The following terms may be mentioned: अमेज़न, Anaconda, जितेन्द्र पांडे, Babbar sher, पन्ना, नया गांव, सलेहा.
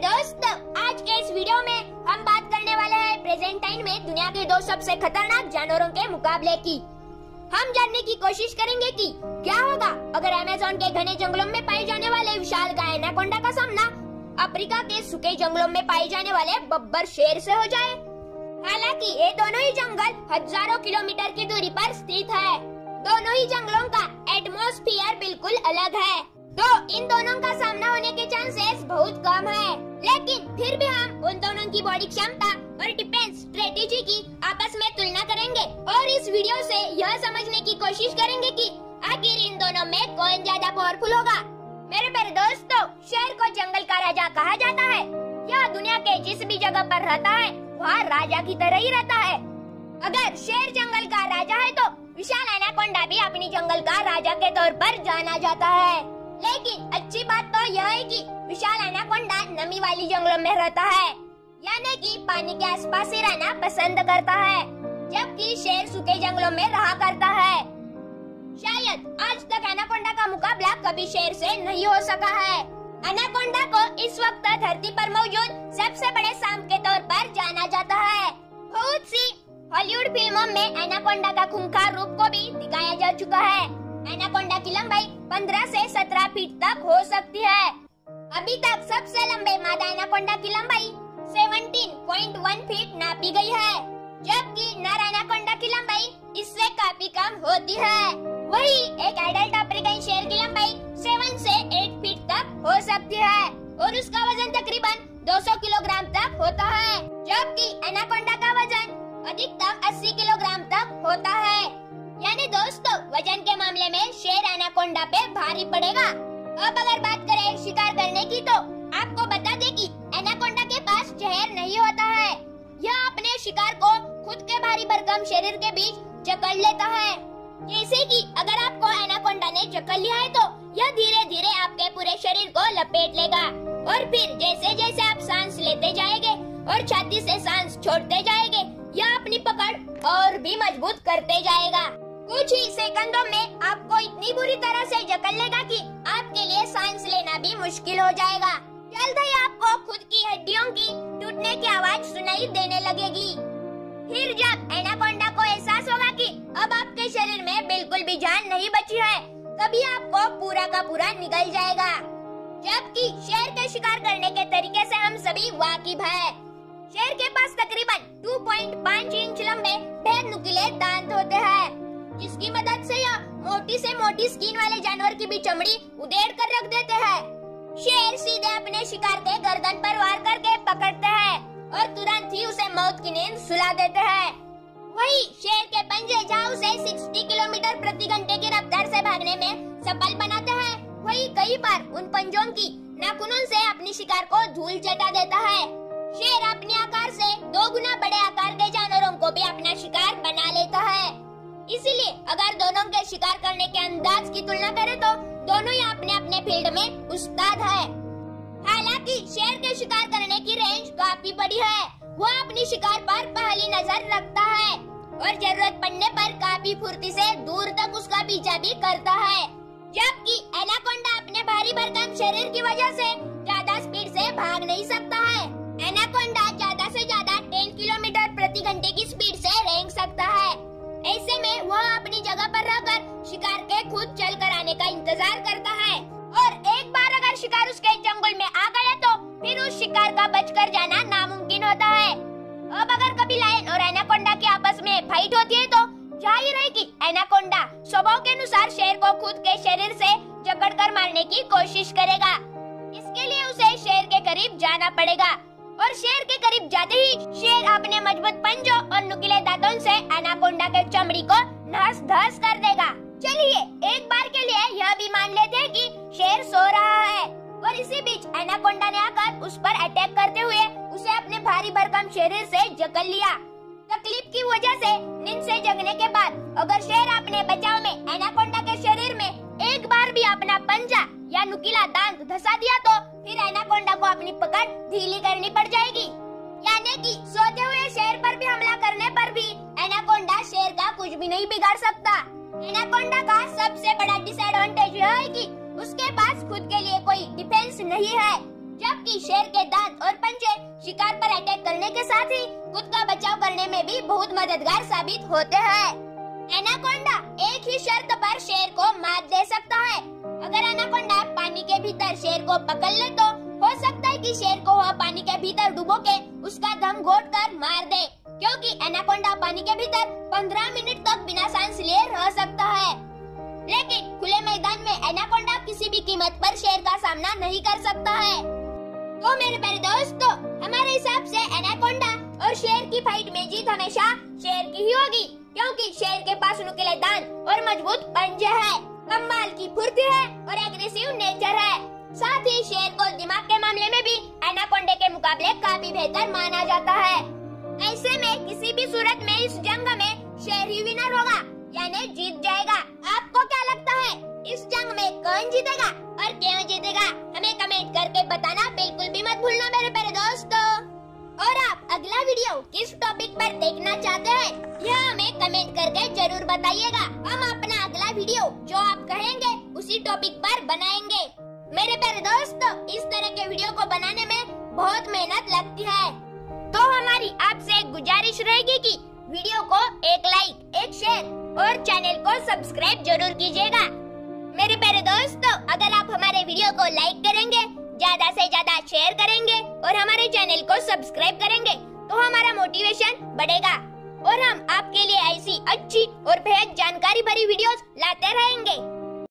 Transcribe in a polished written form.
नमस्ते दोस्तों, आज के इस वीडियो में हम बात करने वाले हैं प्रेजेंट टाइम में दुनिया के दो सबसे खतरनाक जानवरों के मुकाबले की। हम जानने की कोशिश करेंगे कि क्या होगा अगर अमेज़न के घने जंगलों में पाए जाने वाले विशाल गाय एनाकोंडा का सामना अफ्रीका के सूखे जंगलों में पाए जाने वाले बब्बर शेर से हो जाए। हालाँकि ये दोनों ही जंगल हजारों किलोमीटर की दूरी पर स्थित है। दोनों ही जंगलों का एटमॉस्फेयर बिल्कुल अलग है, तो इन दोनों का सामना होने के चांसेस बहुत कम है। लेकिन फिर भी हम उन दोनों की बॉडी क्षमता और डिफेंस स्ट्रेटेजी की आपस में तुलना करेंगे और इस वीडियो से यह समझने की कोशिश करेंगे कि आखिर इन दोनों में कौन ज्यादा पावरफुल होगा। मेरे प्यारे दोस्तों, शेर को जंगल का राजा कहा जाता है। यह दुनिया के जिस भी जगह पर रहता है वह राजा की तरह ही रहता है। अगर शेर जंगल का राजा है तो विशाल एनाकोंडा भी अपनी जंगल का राजा के तौर पर जाना जाता है। लेकिन अच्छी बात तो यह है कि विशाल एनाकोंडा नमी वाली जंगलों में रहता है, यानी कि पानी के आसपास ही रहना पसंद करता है, जबकि शेर सूखे जंगलों में रहा करता है। शायद आज तक एनाकोंडा का मुकाबला कभी शेर से नहीं हो सका है। एनाकोंडा को इस वक्त धरती पर मौजूद सबसे बड़े सांप के तौर पर जाना जाता है। बहुत सी हॉलीवुड फिल्मों में एनाकोंडा का खूंखार रूप को भी दिखाया जा चुका है। एनाकोंडा की लंबाई 15 से 17 फीट तक हो सकती है। अभी तक सबसे लंबे मादा एनाकोंडा की लंबाई 17.1 फीट नापी गई है, जबकि नर एनाकोंडा की लंबाई इससे काफी कम होती है। वही एक एडल्ट अफ्रीकन शेर की लंबाई 7 से 8 फीट तक हो सकती है और उसका वजन तकरीबन 200 किलोग्राम तक होता है, जबकि एनाकोंडा का वजन अधिकतम 80 किलोग्राम तक होता है। यानी दोस्तों, वजन के मामले में शेर एनाकोंडा पे भारी पड़ेगा। अब अगर बात करें शिकार करने की, तो आपको बता दें कि एनाकोंडा के पास जहर नहीं होता है। यह अपने शिकार को खुद के भारी भरकम शरीर के बीच जकड़ लेता है। जैसे कि अगर आपको एनाकोंडा ने जकड़ लिया है तो यह धीरे धीरे आपके पूरे शरीर को लपेट लेगा और फिर जैसे जैसे आप सांस लेते जाएंगे और छाती से सांस छोड़ते जाएंगे, यह अपनी पकड़ और भी मजबूत करते जाएगा। कुछ ही सेकंडों में आपको इतनी बुरी तरह से जकड़ लेगा कि आपके लिए सांस लेना भी मुश्किल हो जाएगा। जल्द ही आपको खुद की हड्डियों की टूटने की आवाज सुनाई देने लगेगी। फिर जब एनाकोंडा को एहसास होगा कि अब आपके शरीर में बिल्कुल भी जान नहीं बची है, तभी आपको पूरा का पूरा निगल जाएगा। जबकि शेर के शिकार करने के तरीके से हम सभी वाकिफ है। शेर के पास तकरीबन 2.5 इंच लंबे बेहद नुकीले दांत होते हैं, जिसकी मदद से यह मोटी से मोटी स्किन वाले जानवर की भी चमड़ी उधेड़ कर रख देते हैं। शेर सीधे अपने शिकार के गर्दन पर वार करके पकड़ते हैं और तुरंत ही उसे मौत की नींद सुला देते हैं। वही शेर के पंजे जहाँ उसे 60 किलोमीटर प्रति घंटे की रफ्तार से भागने में सफल बनाते हैं, वही कई बार उन पंजों की नाखूनों से अपने शिकार को धूल चटा देता है। शेर अपने आकार से 2 गुना बड़े आकार के जानवरों को भी अपना शिकार बना लेता है। इसीलिए अगर दोनों के शिकार करने के अंदाज की तुलना करें तो दोनों ही अपने अपने फील्ड में उस्ताद है। हालांकि शेर के शिकार करने की रेंज काफी बड़ी है। वह अपनी शिकार पर पहली नजर रखता है और जरूरत पड़ने पर काफी फुर्ती से दूर तक उसका पीछा भी करता है, जबकि एनाकोंडा अपने भारी भरकम शरीर की वजह से ज्यादा स्पीड से भाग नहीं सकता है। एनाकोंडा ज्यादा से ज्यादा 10 किलोमीटर प्रति घंटे की स्पीड से रेंग सकता है। ऐसे में वह अपनी जगह पर रहकर शिकार के खुद चल कर आने का इंतजार करता है और एक बार अगर शिकार उसके जंगल में आ गया तो फिर उस शिकार का बचकर जाना नामुमकिन होता है। अब अगर कभी लायन और एनाकोंडा के आपस में फाइट होती है तो जाहिर है कि एनाकोंडा स्वभाव के अनुसार शेर को खुद के शरीर से जकड़ कर मारने की कोशिश करेगा। इसके लिए उसे शेर के करीब जाना पड़ेगा और शेर के करीब जाते ही शेर अपने मजबूत पंजों और नुकीले दांतों से एनाकोंडा के चमड़ी को नस धस कर देगा। चलिए एक बार के लिए यह भी मान लेते हैं कि शेर सो रहा है और इसी बीच एनाकोंडा ने आकर उस पर अटैक करते हुए उसे अपने भारी भरकम शरीर से जकड़ लिया। तकलीफ की वजह से नींद से जगने के बाद अगर शेर अपने बचाव में एनाकोंडा के शरीर में एक बार भी अपना पंजा या नुकीला दांत धसा दिया तो फिर एनाकोंडा को अपनी पकड़ ढीली करनी पड़ जाएगी। यानी कि सोते हुए शेर पर भी हमला करने पर भी एनाकोंडा शेर का कुछ भी नहीं बिगाड़ सकता। एनाकोंडा का सबसे बड़ा डिसएडवांटेज यह है कि उसके पास खुद के लिए कोई डिफेंस नहीं है। जबकि शेर के दांत और पंजे शिकार पर अटैक करने के साथ ही खुद का बचाव करने में भी बहुत मददगार साबित होते हैं। एनाकोंडा एक ही शर्त पर शेर को मात दे सकता है। अगर एनाकोंडा पानी के भीतर शेर को पकड़ ले तो हो सकता है कि शेर को वह पानी के भीतर डुबो के उसका दम घोट कर मार दे, क्योंकि एनाकोंडा पानी के भीतर 15 मिनट तक बिना सांस लिए रह सकता है। लेकिन खुले मैदान में एनाकोंडा किसी भी कीमत पर शेर का सामना नहीं कर सकता है। तो मेरे प्यारे दोस्तों, हमारे हिसाब से एनाकोंडा और शेर की फाइट में जीत हमेशा शेर की ही होगी, क्योंकि शेर के पास नुकीले दांत और मजबूत पंजे हैं, कमाल की फुर्ती है और एग्रेसिव नेचर है। साथ ही शेर को दिमाग के मामले में भी एनाकोंडा के मुकाबले काफी बेहतर माना जाता है। ऐसे में किसी भी सूरत में इस जंग में शेर ही विनर होगा, यानी जीत जाएगा। आपको क्या लगता है, इस जंग में कौन जीतेगा और क्यों जीतेगा? हमें कमेंट करके बताना बिल्कुल भी मत भूलना मेरे प्यारे दोस्तों। और आप अगला वीडियो किस टॉपिक पर देखना चाहते हैं, यह हमें कमेंट करके जरूर बताइएगा। हम अपना अगला वीडियो जो आप कहेंगे उसी टॉपिक पर बनाएंगे। मेरे प्यारे दोस्तों, इस तरह के वीडियो को बनाने में बहुत मेहनत लगती है, तो हमारी आपसे गुजारिश रहेगी कि वीडियो को एक लाइक, एक शेयर और चैनल को सब्सक्राइब जरूर कीजिएगा। मेरे प्यारे दोस्तों, अगर आप हमारे वीडियो को लाइक करेंगे, ज्यादा से ज्यादा शेयर करेंगे और हमारे चैनल को सब्सक्राइब करेंगे तो हमारा मोटिवेशन बढ़ेगा और हम आपके लिए ऐसी अच्छी और बेहद जानकारी भरी वीडियो लाते रहेंगे।